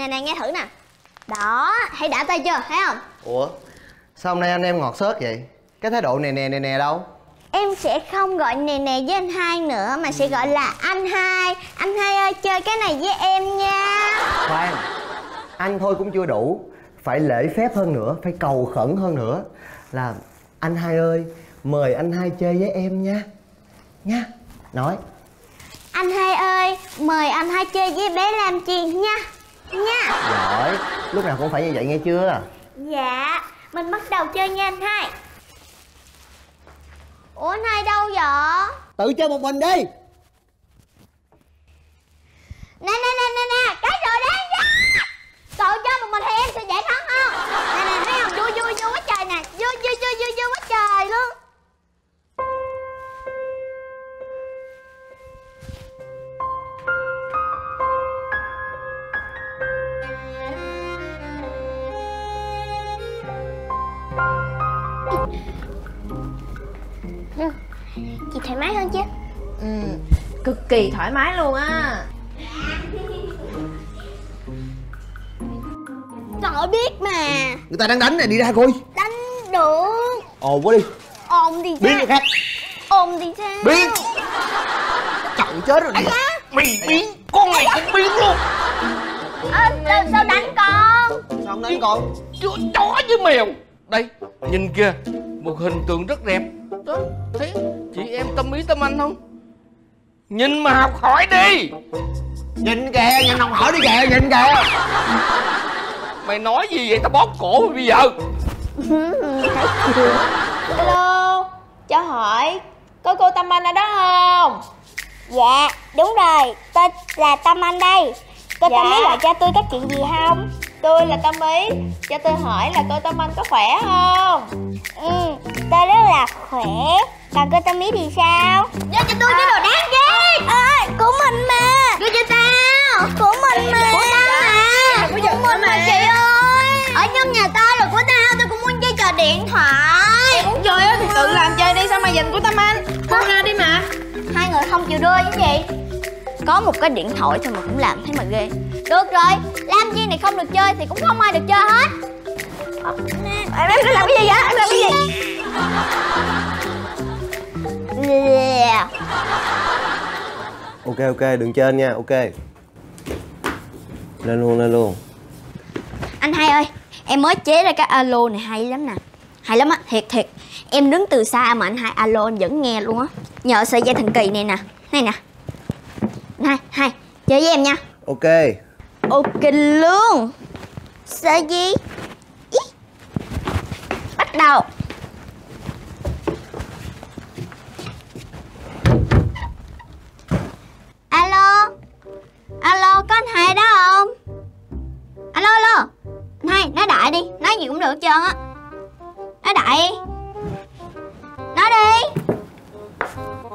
Nè nè nghe thử nè. Đó, thấy đã tay chưa, thấy không? Ủa, sao hôm nay anh em ngọt xớt vậy? Cái thái độ nè nè nè nè đâu? Em sẽ không gọi nè nè với anh hai nữa mà sẽ gọi là anh hai. Anh hai ơi chơi cái này với em nha. Khoan, anh thôi cũng chưa đủ, phải lễ phép hơn nữa, phải cầu khẩn hơn nữa. Là anh hai ơi, mời anh hai chơi với em nha. Nha, nói. Anh hai ơi, mời anh hai chơi với bé Lam Chi nha. Nha. Giỏi, lúc nào cũng phải như vậy nghe chưa? Dạ, mình bắt đầu chơi nha anh hai. Ủa anh hai đâu vậy? Tự chơi một mình đi. Nè nè nè nè nè, cái rồi đấy nha. Cậu chơi một mình thì em sẽ dễ thắng không? Nè nè thấy không, vui vui vui quá trời nè, vui vui vui vui vui quá trời luôn. Chị thoải mái hơn chứ? Ừ, cực kỳ thoải mái luôn á. Cậu biết mà. Người ta đang đánh này, đi ra coi. Đánh được. Ồn quá đi. Ồn thì biến khác. Ồn thì sao? Biến. Chậu chết rồi. Mày biến. Con này cũng biến luôn. Sao đánh con? Sao không đánh con? Chó với mèo. Đây, nhìn kìa. Một hình tượng rất đẹp. Đó, thấy chị em Tâm Ý Tâm Anh không? Nhìn mà học hỏi đi. Nhìn kìa, nhìn học hỏi đi kìa, nhìn kìa. Mày nói gì vậy, tao bóp cổ bây giờ. Hello, cho hỏi có cô Tâm Anh ở đó không? Dạ, đúng rồi, tôi là Tâm Anh đây. Cô dạ. Tâm Ý lại cho tôi có chuyện gì không? Tôi là Tâm Ý, cho tôi hỏi là cô Tâm Anh có khỏe không? Ừ, tôi rất là khỏe. Còn cô Tâm Ý thì sao? Đưa cho tôi cái đồ đáng ghê. Của mình mà. Đưa cho tao. Của mình mà. Của tao mà. Của mình mà chị ơi. Ở trong nhà tao là của tao, tôi cũng muốn chơi trò điện thoại. Em muốn chơi thì tự làm chơi đi, sao mà giành của Tâm Anh? Con ra đi mà. Hai người không chịu đưa chứ gì. Có một cái điện thoại thôi mà cũng làm thấy mà ghê. Được rồi, Lam Chi này không được chơi thì cũng không ai được chơi hết. Em đang làm cái gì vậy? Em làm cái gì? Yeah. Ok ok, đừng chơi nha, ok. Lên luôn, lên luôn. Anh hai ơi, em mới chế ra cái alo này hay lắm nè. Hay lắm á, thiệt thiệt. Em đứng từ xa mà anh hai alo em vẫn nghe luôn á. Nhờ sợi dây thần kỳ này nè. Này nè. Này, hai, chơi với em nha. Ok. Ok luôn. Sợ gì? Ý. Bắt đầu. Alo. Alo, có anh hai đó không? Alo, alo. Anh hai, nói đại đi. Nói gì cũng được hết trơn á. Nói đại. Nói đi.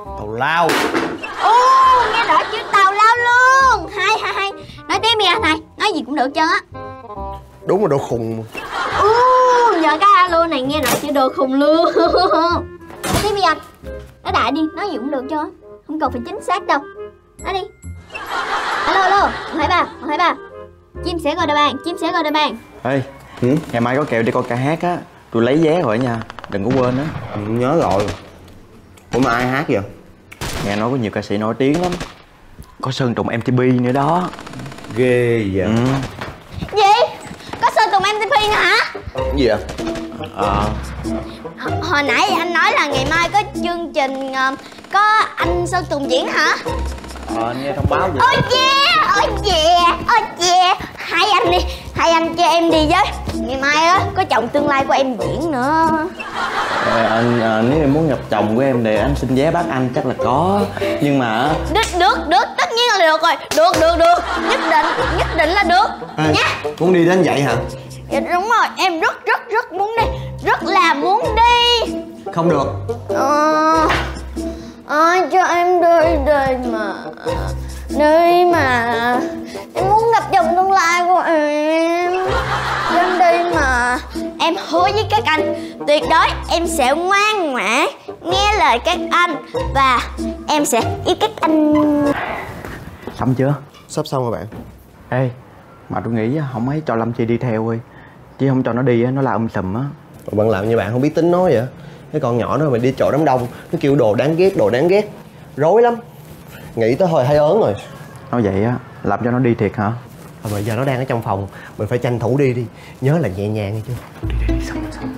Tào lao. Nghe rõ chữ tào lao luôn. Hai hai hai. Nói tiếp đi anh hai. Nói gì cũng được trơn á. Đúng là đồ khùng. Giờ cái alo này nghe rõ chữ đồ khùng luôn. Nói tiếp đi anh. Nói đại đi. Nói gì cũng được trơn á. Không cần phải chính xác đâu. Nói đi. Alo alo. 1, 2, 3. 1, 2, 3. Chim sẻ gọi đại bàng. Chim sẻ gọi đại bàng. Ê hey, ngày mai có kèo đi coi ca hát á. Tôi lấy vé rồi nha. Đừng có quên á. Nhớ rồi. Ủa mà ai hát vậy? Nghe nói có nhiều ca sĩ nổi tiếng lắm. Có Sơn Tùng MTP nữa đó. Ghê vậy? Ừ. Gì? Có Sơn Tùng MTP nữa hả? Gì vậy? Hồi nãy anh nói là ngày mai có chương trình. Có anh Sơn Tùng diễn hả? Anh nghe thông báo vậy. Ôi yeah, ôi yeah, ôi yeah. Hai anh đi, hai anh cho em đi với. Ngày mai á, có chồng tương lai của em diễn nữa. Nếu em muốn gặp chồng của em thì anh xin vé bác anh chắc là có. Nhưng mà... Được, tất nhiên là được rồi. Được. Nhất định là được. Ê, nha. Muốn đi đến vậy hả? Dạ đúng rồi, em rất muốn đi. Rất là muốn đi. Không được. Cho em đi đi mà. Đi mà. Em muốn gặp chồng tương lai của em. Cho em đi mà. Em hứa với các anh, tuyệt đối em sẽ ngoan ngoãn nghe lời các anh. Và em sẽ yêu các anh. Xong chưa? Sắp xong rồi bạn. Ê, Mà tôi nghĩ không ấy cho Lam Chi đi theo thôi, chứ không cho nó đi nó la sùm á. Bạn làm như bạn không biết tính nó vậy. Cái con nhỏ đó mà đi chỗ đám đông, nó kêu đồ đáng ghét, rối lắm. Nghĩ tới hồi hay ớn rồi. Nói vậy á, làm cho nó đi thiệt hả? À, bây giờ nó đang ở trong phòng, mình phải tranh thủ đi đi. Nhớ là nhẹ nhàng nghe chưa? Đi xong rồi, xong.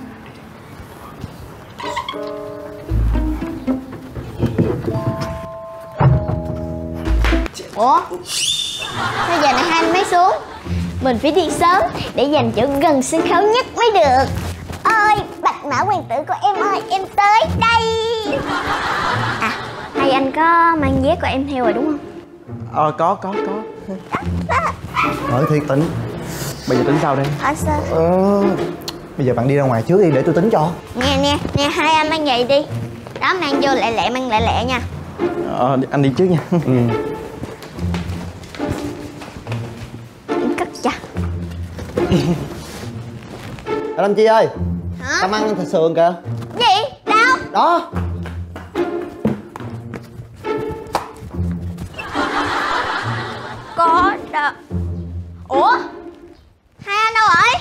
Ủa? Bây giờ này 20 mấy xuống. Mình phải đi sớm để dành chỗ gần sân khấu nhất mới được. Ôi, bạch mã hoàng tử của em ơi, em tới đây. À, hai anh có mang vé của em theo rồi đúng không? Ờ, có. Ở thiệt tính. Bây giờ tính sao đây? Bây giờ bạn đi ra ngoài trước đi để tôi tính cho. Nè, hai anh mang vậy đi. Đó, mang vô lẹ, mang lẹ nha. Anh đi trước nha. Lam Chi ơi. Hả? Tâm Anh thịt sườn kìa. Gì? Đâu? Đó. Có đâu. Ủa? Hai anh đâu rồi?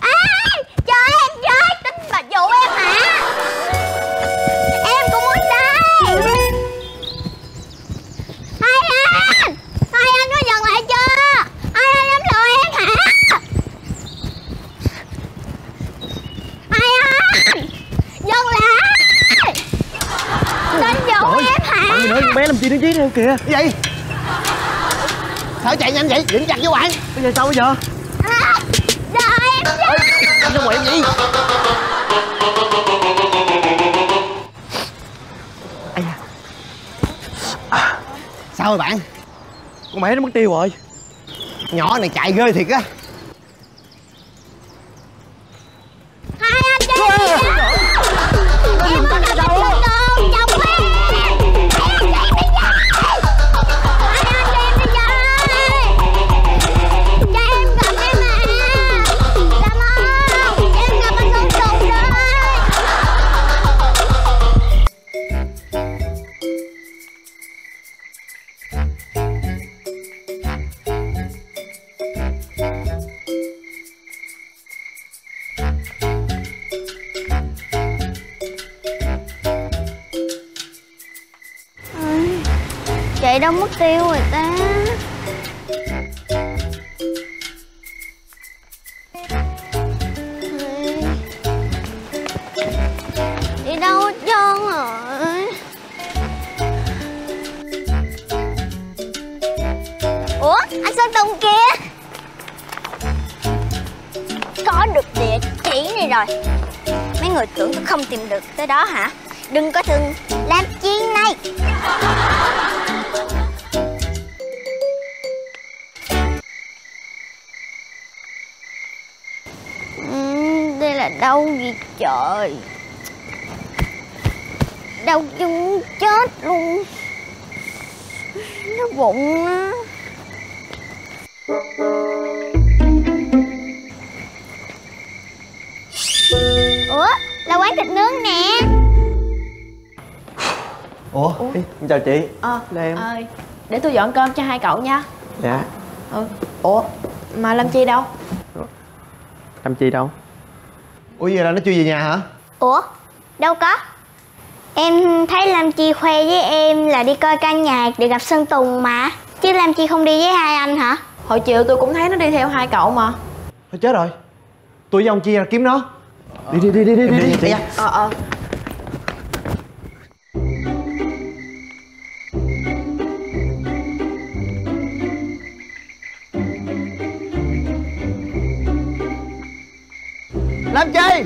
Á! À, trời em với, tính bà dụ em hả? Em cũng muốn đây. Hai anh có dừng lại chưa? Hai anh dám lừa em hả? Hai anh dừng lại. Tính dụ em hả? Bạn nữa con bé làm chi đứng dưới đây kìa. Cái vậy? Sao chạy nhanh vậy? Đừng chặt với bạn. Bây giờ sao bây giờ? À, giờ em chết. Anh cho em gì? Ây da. À, sao rồi bạn? Con bé nó mất tiêu rồi. Nhỏ này chạy ghê thiệt á. Hai anh chơi gì vậy? Em không làm đâu. Đâu mất tiêu rồi ta. Đi đâu hết trơn rồi. Ủa, anh Sơn Tùng kia. Có được địa chỉ này rồi. Mấy người tưởng tôi không tìm được tới đó hả? Đừng có thương Lam Chi này. Đâu gì trời. Đau chân chết luôn. Nó bụng á. Ủa, là quán thịt nướng nè. Ủa? Chào chị. Là em. Để tôi dọn cơm cho hai cậu nha. Dạ. Ủa, mà Lam Chi đâu? Lam Chi đâu? Ủa vậy là nó chưa về nhà hả? Ủa? Đâu có. Em thấy Lam Chi khoe với em là đi coi ca nhạc để gặp Sơn Tùng mà. Chứ Lam Chi không đi với hai anh hả? Hồi chiều tôi cũng thấy nó đi theo hai cậu mà. Thôi chết rồi. Tôi với ông Chi là kiếm nó. Đi. Lam Chi! Lam Chi!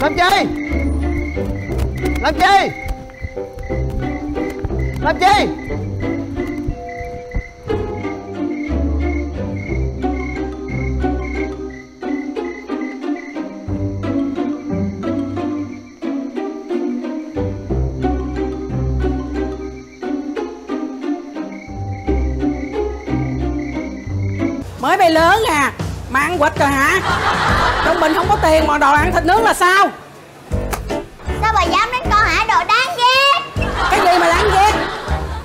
Lam Chi! Lam Chi! Mới bay lớn à. mà ăn quỵt rồi hả? Trong mình không có tiền mà đòi ăn thịt nướng là sao? Sao bà dám đánh con hả? Đồ đáng ghét. Cái gì mà đáng ghét?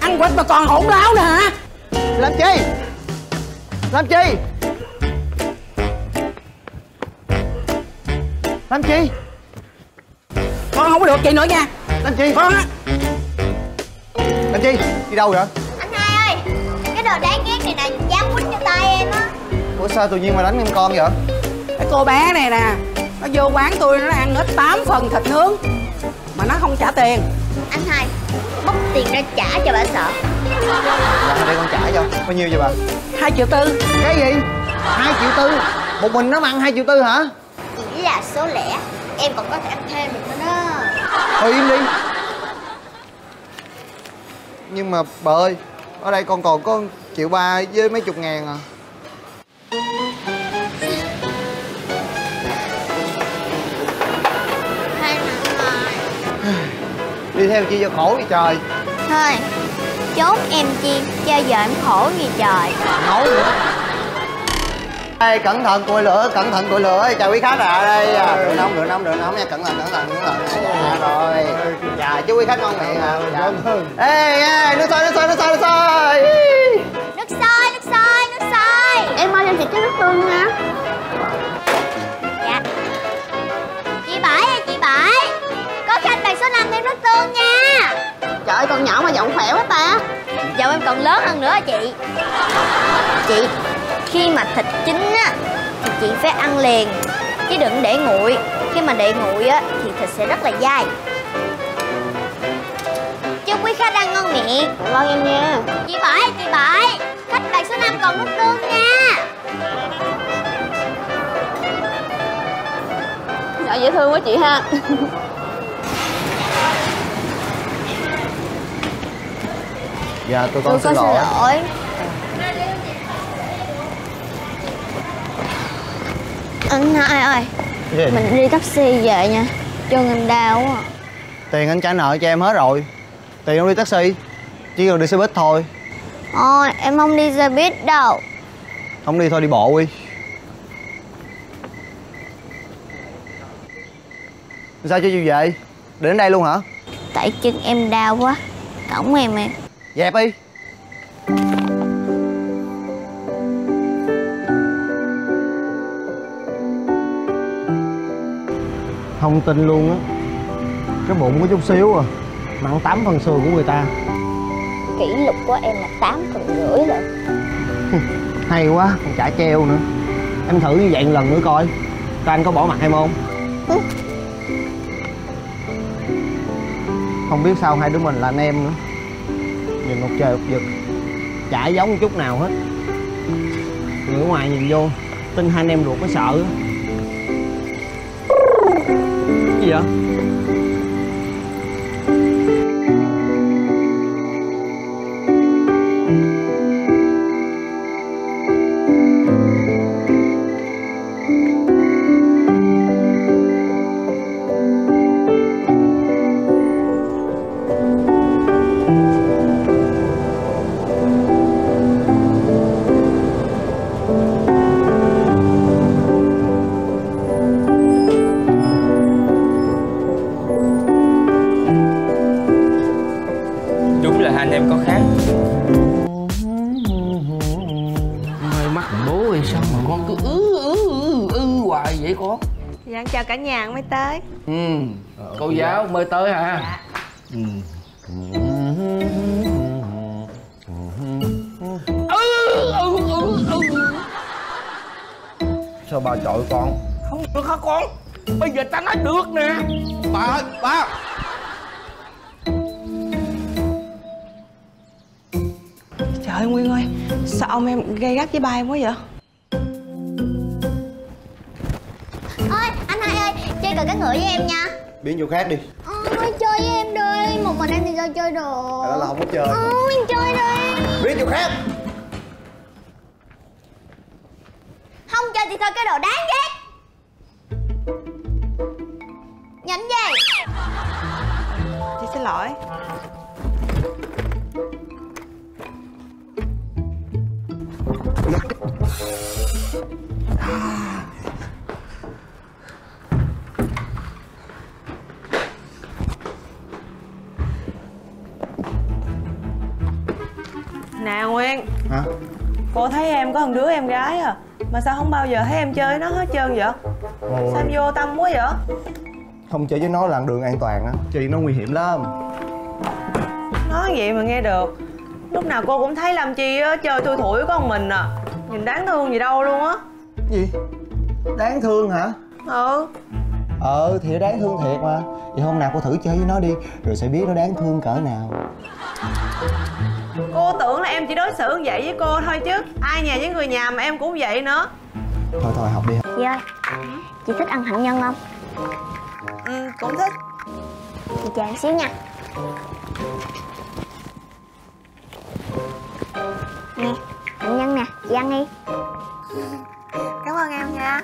Ăn quỵt mà còn hỗn láo nữa hả? Làm chi? Làm chi? Làm chi? Con không có được chị nữa nha. Làm chi? Con á. Làm chi? Đi đâu vậy? Anh Hai ơi, cái đồ đáng ghét này nè dám quýnh cho tay em á. Ủa sao tự nhiên mà đánh em con vậy? Cái cô bé này nè, nó vô quán tôi nó ăn hết 8 phần thịt nướng mà nó không trả tiền. Anh Hai, bóc tiền ra trả cho bà sợ. Dạ, đây con trả cho. Bao nhiêu vậy bà? 2 triệu tư. Cái gì? 2 triệu tư? Một mình nó ăn 2 triệu tư hả? Chỉ là số lẻ, em còn có thể ăn thêm được nữa đó. Thôi im đi. Nhưng mà bà ơi, ở đây con còn có 1,3 triệu với mấy chục ngàn à. Đi theo chi cho khổ vậy trời. Thôi, chốt em chi, chơi vợ em khổ gì trời. Nấu nữa. Ê, cẩn thận cội lửa, cẩn thận cội lửa. Chào quý khách ạ, à, đây à, rửa nóng nha, cẩn thận. À, rồi. Dạ, chú quý khách ngon miệng ạ. À. Dạ. Ê, nước sôi. Nước sôi. Em ơi, em xịt cái nước tương nha. Dạ. Chị Bảy. Có khách bàn số 5 đem nước tương nha. Trời ơi, con nhỏ mà giọng khỏe quá ta. Giọng em còn lớn hơn nữa chị. Chị, khi mà thịt chín á thì chị phải ăn liền, chứ đừng để nguội. Khi mà để nguội á thì thịt sẽ rất là dai. Chúc quý khách ăn ngon miệng. Ngon em nha. Chị Bảy, khách bàn số 5 còn nước tương nha. Nhỏ dễ thương quá chị ha. Dạ, tôi có xin lỗi. Anh Hai ơi, mình đi taxi về nha, chân em đau quá. Tiền anh trả nợ cho em hết rồi. Tiền không đi taxi, chỉ còn đi xe buýt thôi. Ôi, em không đi xe buýt đâu. Không đi thôi, đi bộ đi. Sao cho chị về? Đến đây luôn hả? Tại chân em đau quá, cõng em. Dẹp đi. Không tin luôn á. Cái bụng có chút xíu à, nặng 8 phần xương của người ta. Kỷ lục của em là 8,5 phần rồi. Hay quá, còn chả treo nữa. Em thử như vậy một lần nữa coi, coi anh có bỏ mặt em không? Không biết sao hai đứa mình là anh em nữa. Nhìn một trời một vực, chả giống chút nào hết. Người ngoài nhìn vô tin hai anh em ruột mới sợ. Cái gì vậy? Cả nhà mới tới. Cô giáo mới tới hả? Dạ. Sao bà chọi con? Không được hả con? Bây giờ ta nói được nè. Bà ơi, bà. Trời ơi Nguyên ơi, sao ông em gay gắt với ba em quá vậy? Chơi cờ cá ngựa với em nha. Biến chỗ khác đi. Thôi chơi với em đi. Một mình em thì sao chơi được. Đó là không có chơi. Em chơi đi. Biến chỗ khác. Không chơi thì thôi, cái đồ đáng ghét. Nhịn gì? Chị xin lỗi. Nè Nguyên. Hả? Cô thấy em có thằng đứa em gái à, mà sao không bao giờ thấy em chơi với nó hết trơn vậy? Ôi, sao em vô tâm quá vậy? Không chơi với nó là đường an toàn á, chơi nó nguy hiểm lắm. Nói vậy mà nghe được. Lúc nào cô cũng thấy Lam Chi á, chơi thui thủi có con mình à, nhìn đáng thương gì đâu luôn á. Gì? Đáng thương hả? Ừ. Ờ thì đáng thương thiệt mà. Vậy hôm nào cô thử chơi với nó đi, rồi sẽ biết nó đáng thương cỡ nào. Cô tưởng là em chỉ đối xử vậy với cô thôi chứ ai nhà với người nhà mà em cũng vậy nữa. Thôi thôi học đi. Chị ơi, chị thích ăn hạnh nhân không? Ừ, cũng thích. Chị chờ xíu nha. Nè, hạnh nhân nè, chị ăn đi. Cảm ơn em nha.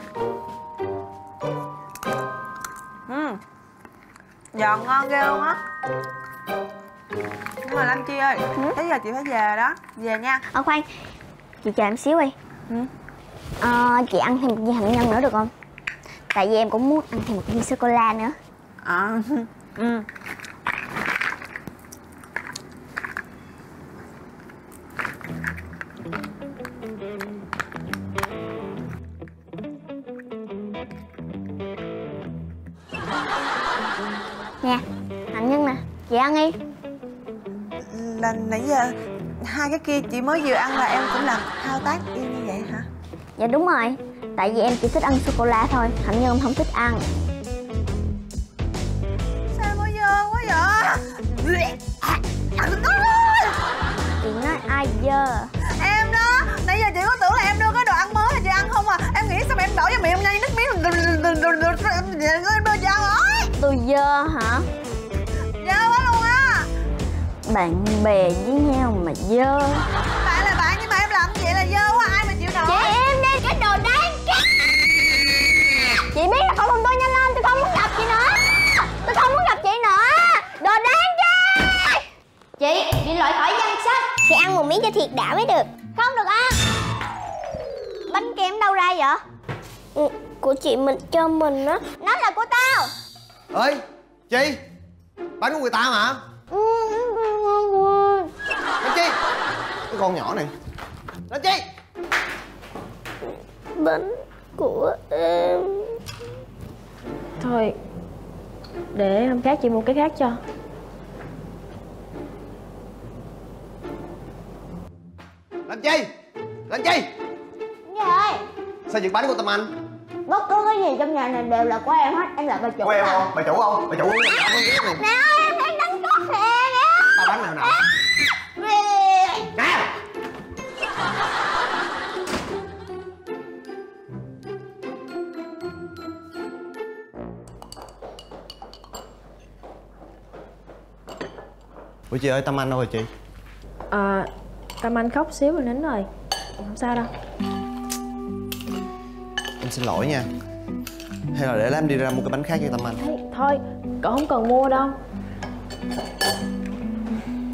Giòn ngon ghê luôn á. Nhưng mà Lam Chi ơi, tới giờ chị phải về đó. Về nha. Ờ khoan, chị chờ em xíu đi. Chị ăn thêm một viên hạnh nhân nữa được không? Tại vì em cũng muốn ăn thêm một viên sô-cô-la nữa. Nè, hạnh nhân nè, chị ăn đi. Là nãy giờ hai cái kia chị mới vừa ăn là em cũng làm thao tác y như vậy hả? Dạ đúng rồi, tại vì em chỉ thích ăn sô-cô-la thôi, hạnh nhân không thích ăn. Sao mới dơ quá vậy? Chị nói ai dơ? Em đó, nãy giờ chị có tưởng là em đưa cái đồ ăn mới cho chị ăn không à? Em nghĩ sao mà em đổ vào miệng em nhai nước miếng chị ăn ối. Tôi dơ hả? Dơ quá luôn á. Bạn bè với nhau mà dơ. Bạn là bạn nhưng mà em làm vậy là dơ quá, ai mà chịu nổi. Chị im đi, cái đồ đáng ghét. Chị biết là không tôi nhanh lên, tôi không muốn gặp chị nữa. Tôi không muốn gặp chị nữa. Đồ đáng ghét. Chị bị loại khỏi danh sách. Chị ăn một miếng cho thiệt đã mới được. Không được ăn. Bánh kem đâu ra vậy? Ừ, của chị mình cho mình á. Nó là của tao. Ơi Chi, bánh của người ta mà. Lam Chi, cái con nhỏ này. Lam Chi, bánh của em. Thôi, để hôm khác chị mua cái khác cho. Lam Chi, Lam Chi. Cái gì ơi? Sao việc bánh của Tâm Anh? Bất cứ cái gì trong nhà này đều là của em hết, em là bà chủ. Của em không? Bà chủ không? Bà chủ không? Mẹ ơi, em đang đánh cắp nè mẹ. Tao đánh nào nào? Nè. Ủa chị ơi, Tâm Anh đâu rồi chị? Tâm Anh khóc xíu rồi nín rồi. Không sao đâu. Em xin lỗi nha. Hay là để Lam đi ra mua cái bánh khác cho Tâm Anh. Thôi, cậu không cần mua đâu.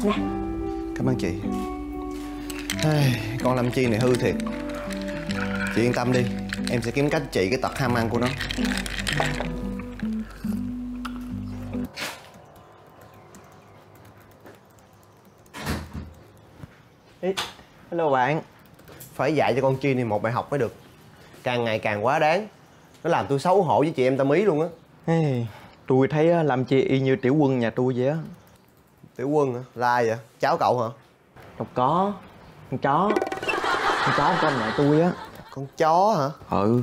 Nè. Cảm ơn chị. Con Lam Chi này hư thiệt. Chị yên tâm đi, em sẽ kiếm cách trị cái tật ham ăn của nó. Ê, hello bạn. Phải dạy cho con Chi này một bài học mới được. Càng ngày càng quá đáng. Nó làm tôi xấu hổ với chị em Tâm Ý luôn á. Tôi thấy Lam Chi y như Tiểu Quân nhà tôi vậy á. Tiểu Quân hả? Là ai vậy? Cháu cậu hả? Đâu có. Con chó. Con chó con mẹ tôi á. Con chó hả? Ừ.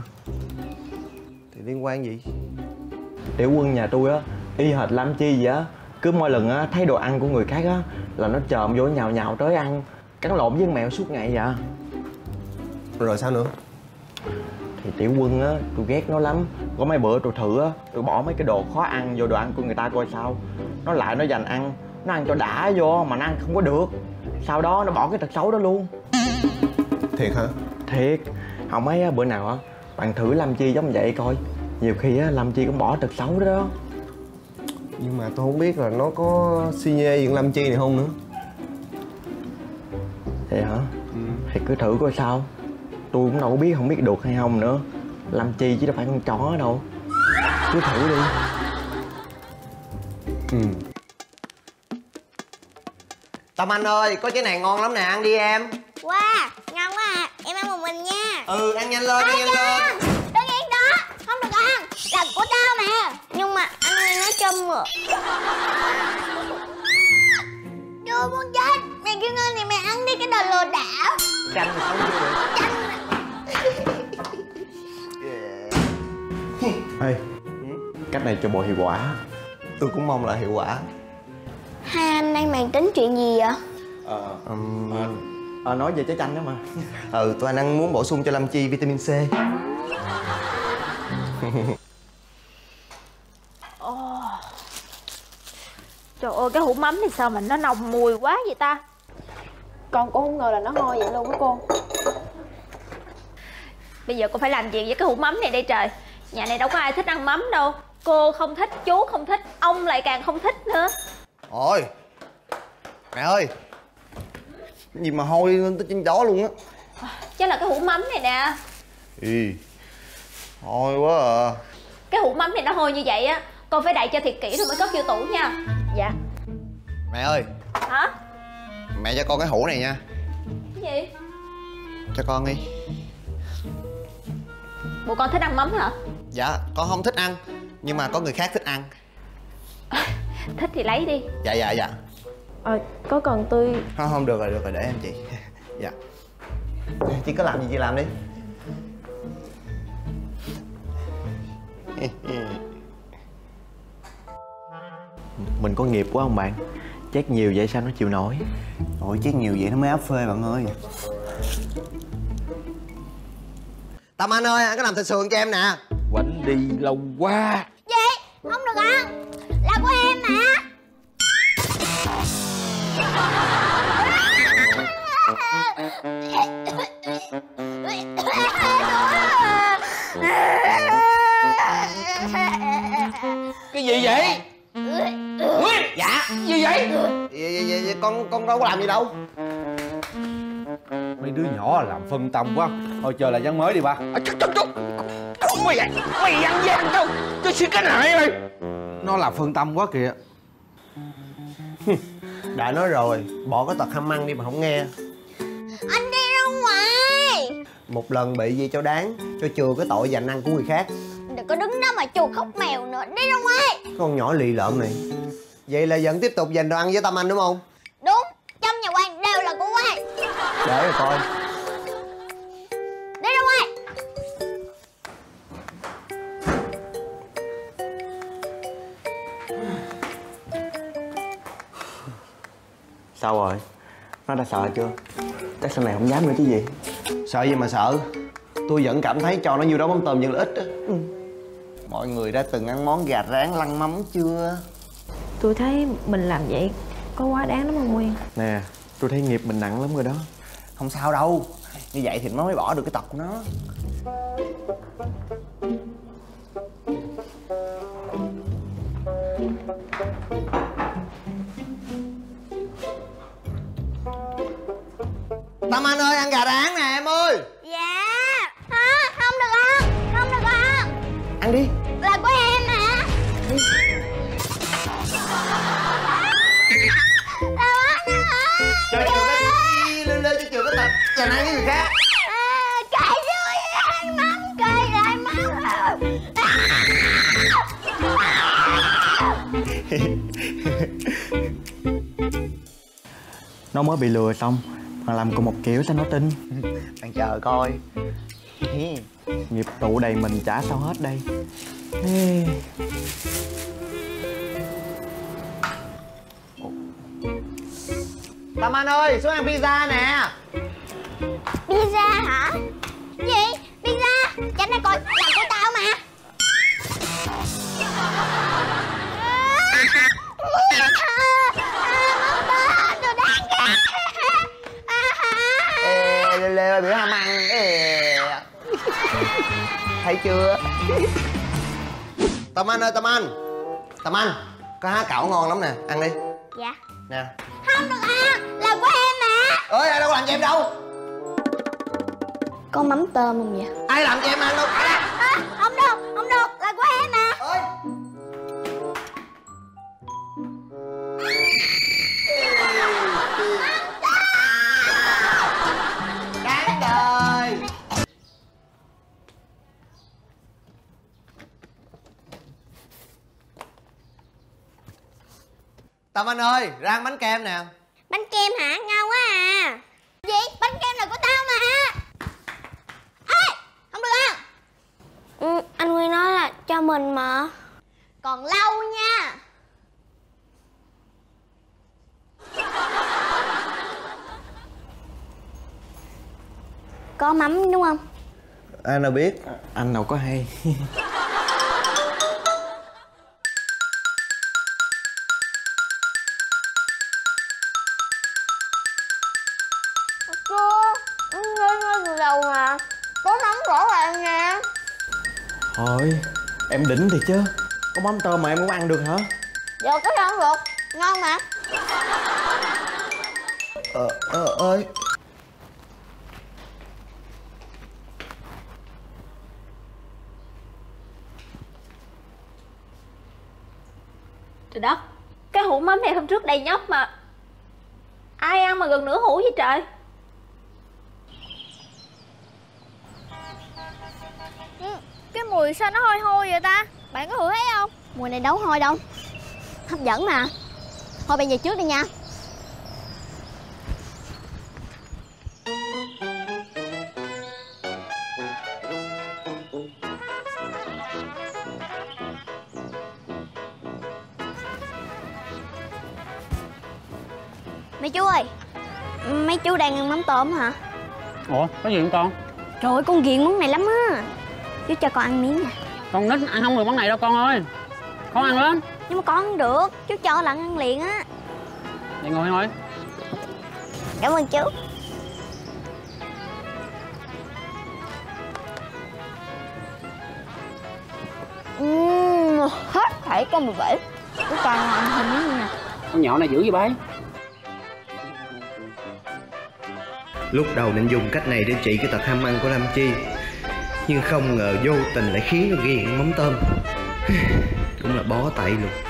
Thì liên quan gì? Tiểu Quân nhà tôi á, y hệt Lam Chi vậy á. Cứ mỗi lần á, thấy đồ ăn của người khác á là nó trộm vô nhào nhào tới ăn. Cắn lộn với mèo suốt ngày vậy. Rồi sao nữa? Thì Tiểu Quân á, tôi ghét nó lắm. Có mấy bữa tôi thử á, tôi bỏ mấy cái đồ khó ăn vô đồ ăn của người ta coi sao. Nó lại nó dành ăn. Nó ăn cho đã vô mà nó ăn không có được. Sau đó nó bỏ cái tật xấu đó luôn. Thiệt hả? Thiệt. Hồng ấy á, bữa nào á bạn thử Lam Chi giống vậy coi. Nhiều khi á Lam Chi cũng bỏ tật xấu đó. Nhưng mà tôi không biết là nó có si nhê gì Lam Chi này không nữa. Vậy hả? Thì cứ thử coi sao. Tôi cũng đâu có biết, không biết được hay không nữa. Lam Chi chứ đâu phải con chó đâu. Cứ thử đi. Tâm Anh ơi, có trái này ngon lắm nè, ăn đi em. Wow, ngon quá à. Em ăn một mình nha. Ừ, ăn nhanh lên, ăn nhanh lên. Đừng ăn đó, không được ăn. Là của tao mà. Nhưng mà anh ơi, nó châm rồi. Chưa muốn chết. Mày kêu ngon thì mày ăn đi, cái đồ lừa đảo. Chanh mà sống chưa được. Chanh mà. Ê, cách này cho bộ hiệu quả. Tôi cũng mong là hiệu quả. Hai anh đang bàn tính chuyện gì vậy? Nói về trái chanh đó mà. Tụi anh ăn muốn bổ sung cho Lam Chi vitamin C. Trời ơi, cái hũ mắm thì sao mà nó nồng mùi quá vậy ta? Con cũng không ngờ là nó ngon vậy luôn á cô. Bây giờ cô phải làm chuyện với cái hũ mắm này đây trời. Nhà này đâu có ai thích ăn mắm đâu. Cô không thích, chú không thích, ông lại càng không thích nữa. Ôi mẹ ơi, gì mà hôi lên tới trên chó luôn á. Chắc là cái hũ mắm này nè. Hôi quá à. Cái hũ mắm này nó hôi như vậy á, con phải đậy cho thiệt kỹ rồi mới cất vô tủ nha. Dạ. Mẹ ơi. Hả? Mẹ cho con cái hũ này nha. Cái gì? Cho con đi. Bộ con thích ăn mắm hả? Dạ, con không thích ăn, nhưng mà có người khác thích ăn. Thích thì lấy đi. Dạ dạ dạ. Có cần tôi... Không, được rồi, để em chị. Dạ. Chị có làm gì chị làm đi. Mình có nghiệp quá không bạn? Chét nhiều vậy sao nó chịu nổi. Ôi, chét nhiều vậy nó mới áp phê bạn ơi. Tâm Anh ơi, anh có làm thịt sườn cho em nè. Quánh đi lâu quá. Gì? Không được ăn. Là của em mà. Cái gì vậy? Nguyên. Dạ. Gì vậy? Vậy con đâu có làm gì đâu. Mấy đứa nhỏ làm phân tâm quá. Thôi chờ là gián mới đi ba. Mày vậy? Mày ăn gian đâu? Tôi xin cái này mày. Nó làm phân tâm quá kìa. Đã nói rồi, bỏ cái tật ham ăn đi mà không nghe. Anh đi ra ngoài. Một lần bị gì cho đáng, cho chừa cái tội dành ăn của người khác. Đừng có đứng đó mà chùa khóc mèo nữa, đi ra ngoài. Con nhỏ lì lợm này. Vậy là vẫn tiếp tục dành đồ ăn với Tâm Anh đúng không? Đúng, trong nhà quan đều là của quan. Để rồi coi. Đi ra ngoài. Sao rồi? Nó đã sợ chưa? Chắc sau này không dám nữa chứ gì. Sợ gì mà sợ. Tôi vẫn cảm thấy cho nó nhiêu đó mắm tôm vẫn là ít á. Mọi người đã từng ăn món gà rán lăn mắm chưa? Tôi thấy mình làm vậy có quá đáng lắm không Nguyên? Nè, tôi thấy nghiệp mình nặng lắm rồi đó. Không sao đâu. Như vậy thì nó mới bỏ được cái tật của nó. Tâm Anh ơi, ăn gà rán nè em ơi. Dạ. Không được ăn. Không được ăn. Ăn đi. Là của em hả? Cho chừa cái gì, lên cho chừa cái tật dành ăn với người khác. Cãi vui ăn mắm, cãi lại mắm. Nó mới bị lừa xong. Mà làm cùng một kiểu sao nó tin. Bạn chờ coi. Nghiệp tụ đầy mình chả sao hết đây. Tâm Anh ơi, xuống ăn pizza nè. Pizza hả? Gì? Pizza? Tránh đây coi, làm của tao mà. Lê bữa ham ăn. Thấy chưa? Tâm Anh ơi, Tâm Anh. Tâm Anh, có há cảo ngon lắm nè, ăn đi. Dạ. Nè. Không được ăn, là của em mà. Ơi, ai đâu có làm cho em đâu. Có mắm tôm không vậy? Ai làm cho em ăn đâu cả. À, không được, là của em mà. Ôi. Đáng đời. Tâm Anh ơi, ra ăn bánh kem nè. Bánh kem hả? Ngon quá à. Gì? Bánh kem là của tao mà. Ừ, anh Nguyên nói là cho mình mà. Còn lâu nha. Có mắm đúng không? Anh nào biết, anh nào có hay. Cô, anh Nguyên nói từ đầu mà. Có mắm rõ ràng nha. Thôi, em đỉnh thiệt chứ. Có mắm tôm mà em cũng ăn được hả? Dạ, có ăn được, ngon mà. Ơi trời đất, cái hũ mắm này hôm trước đầy nhóc mà. Ai ăn mà gần nửa hũ vậy trời? Cái mùi sao nó hôi hôi vậy ta? Bạn có hửi thấy không? Mùi này đâu hôi đâu. Hấp dẫn mà. Thôi bạn về trước đi nha. Mấy chú ơi, mấy chú đang ăn mắm tôm hả? Ủa, có gì không con? Trời ơi, con ghiền món này lắm á. Chú cho con ăn miếng nè. Con nít ăn không được món này đâu con ơi. Con ăn lên. Nhưng mà con không được. Chú cho là ăn liền á. Vậy ngồi thôi. Cảm ơn chú. Hết thảy có 17. Chú cho ăn thêm miếng nè. Con nhỏ này dữ vậy bái. Lúc đầu định dùng cách này để trị cái tật ham ăn của Lam Chi, nhưng không ngờ vô tình lại khiến nó ghiền mắm tôm. Cũng là bó tay luôn.